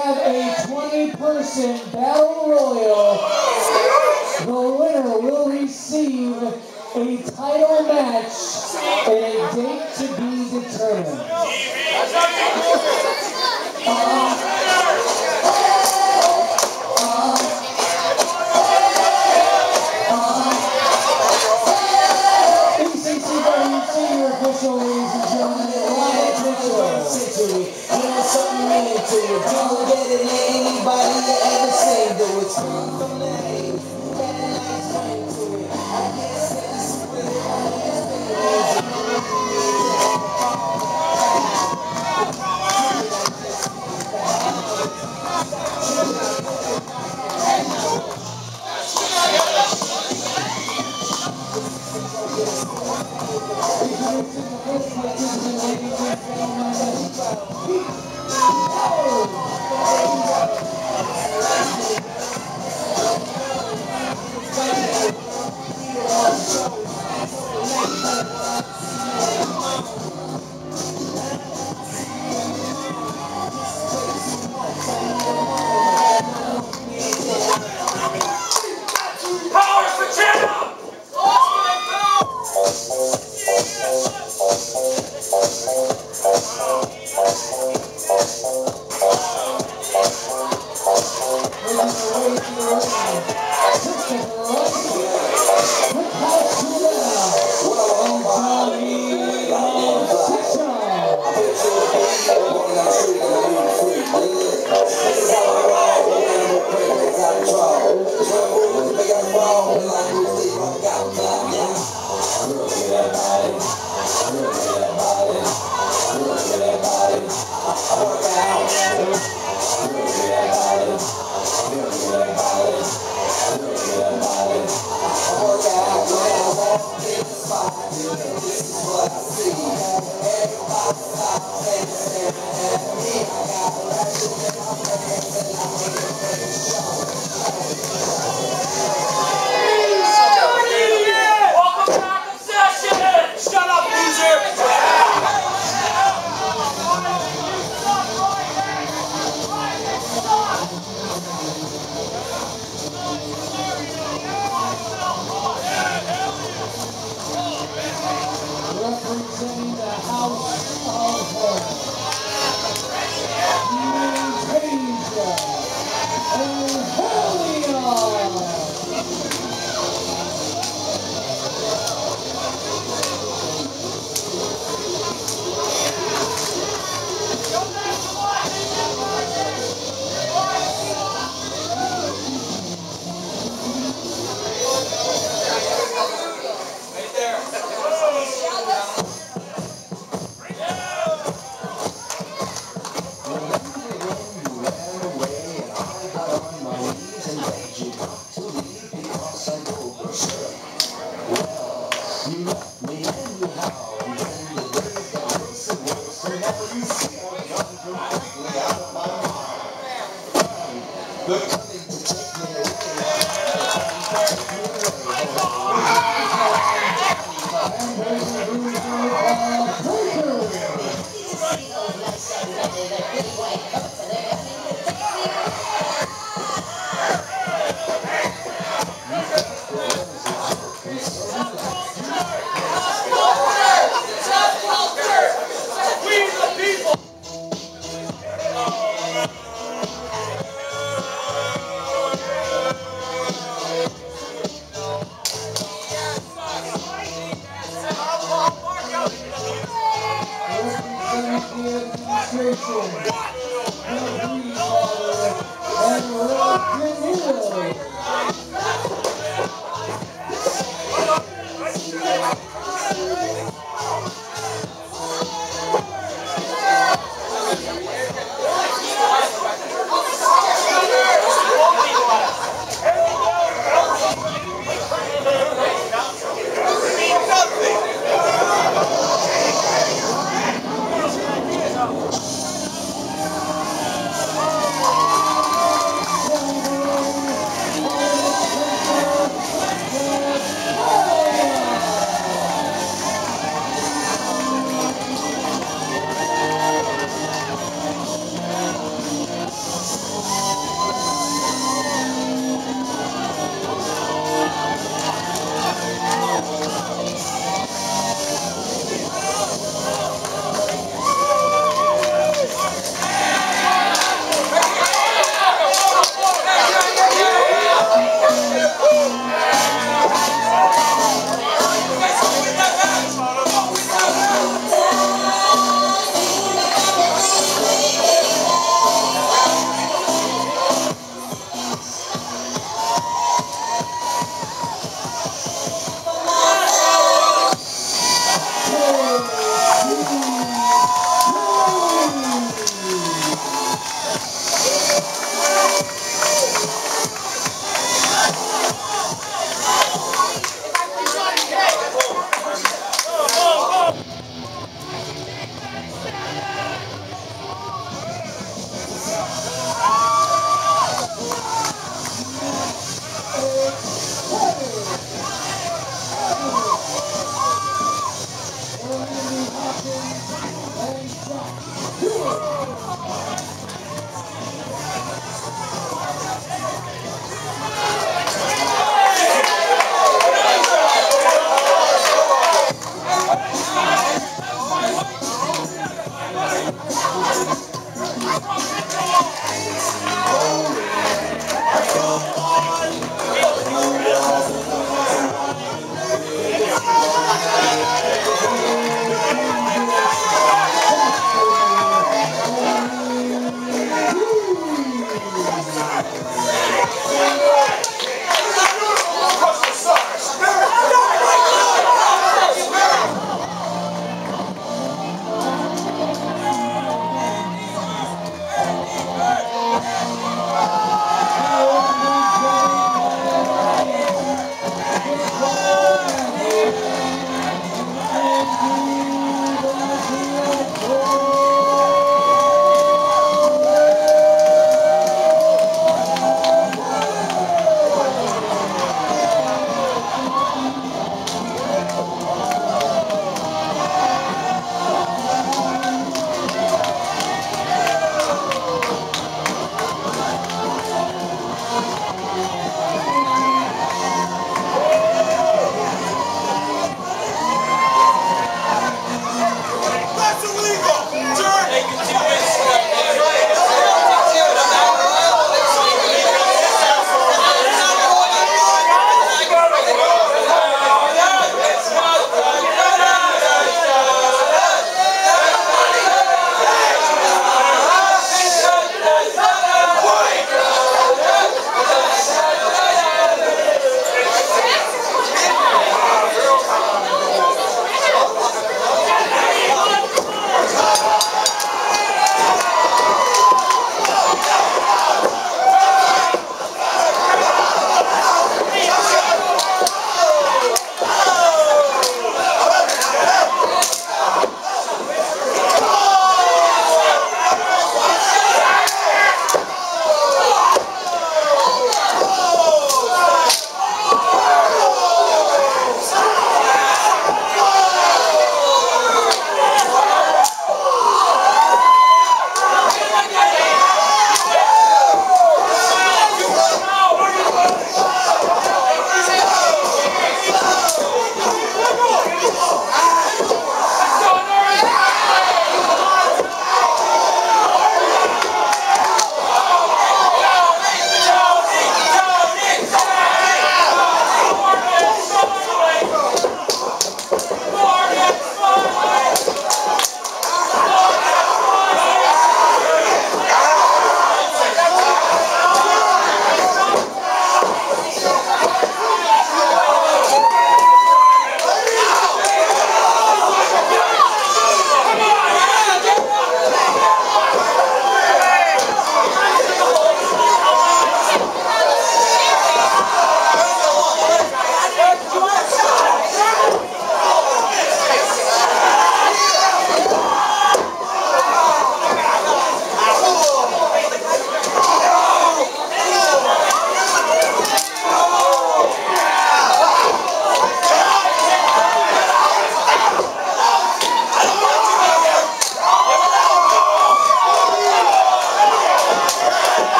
have a 20-person battle royal. The winner will receive a title match and a date to be determined.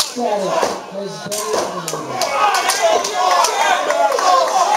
Static has done it.